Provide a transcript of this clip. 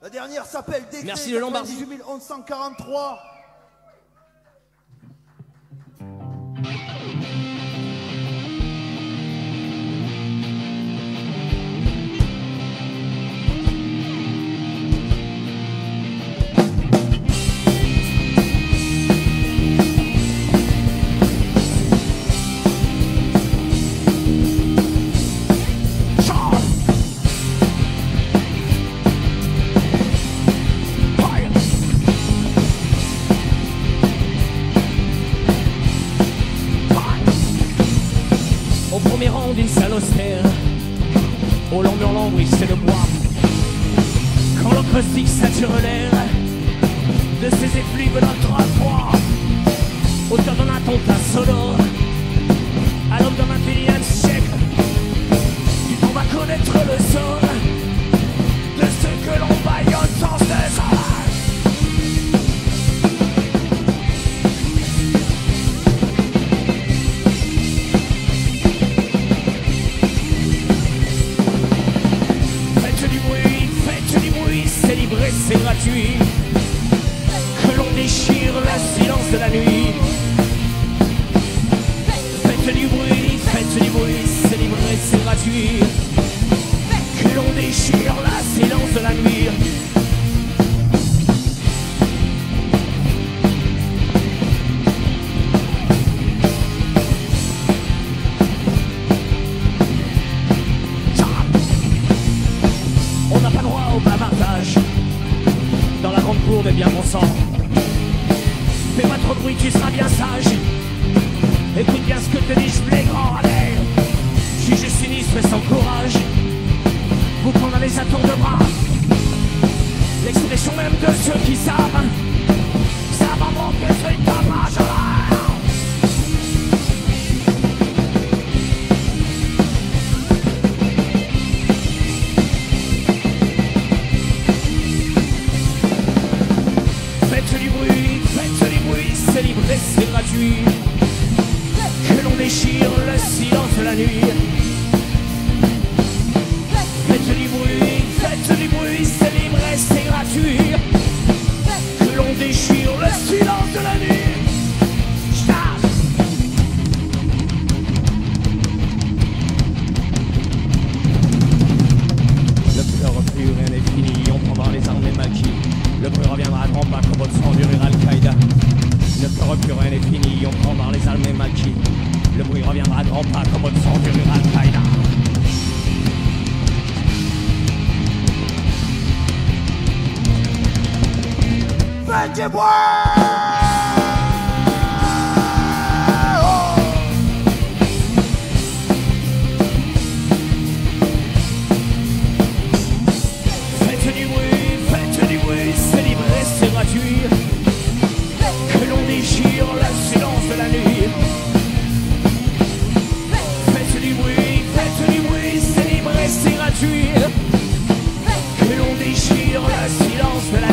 La dernière s'appelle Décret. Merci le Lombardi. 1143. D'une salle austère, au long mur lambriste c'est le bois. Quand l'encre stick sature l'air de ses effluves d'ultra froid, auteur d'un attentat sonore, à l'aube d'un 21e siècle, on va connaître le sort de ce que l'on baillonne sans cesse. C'est gratuit, que l'on déchire le silence de la nuit. Faites du bruit, célébrez, c'est gratuit, que l'on déchire le silence de la nuit. On n'a pas droit au bavardage dans la grande cour de bien bon sang. Fais pas trop de bruit, tu seras bien sage. Écoute bien ce que te disent les grands rabais. Juge sinistre et sans courage, vous condamnez à tour de bras. L'expression même de ceux qui savent, ça va manquer ce tapage. C'est gratuit, que l'on déchire le silence de la nuit. Faites du bruit, c'est libre et c'est gratuit, que l'on déchire le silence de la nuit. Le pleur repris, rien n'est fini, on prendra les armes des maquis. Le bruit reviendra à grands pas comme votre sang durera Al-Qaïda. Ne pleure plus, rien n'est fini, on prend par les armes et maquis. Le bruit reviendra à grands pas comme au sang du rural Al-Qaïda. Faites du bruit, oh. Faites du bruit, c'est libre et c'est gratuit, déchire le silence de la nuit. Faites du bruit, c'est libre et c'est gratuit, que l'on déchire le silence de la nuit.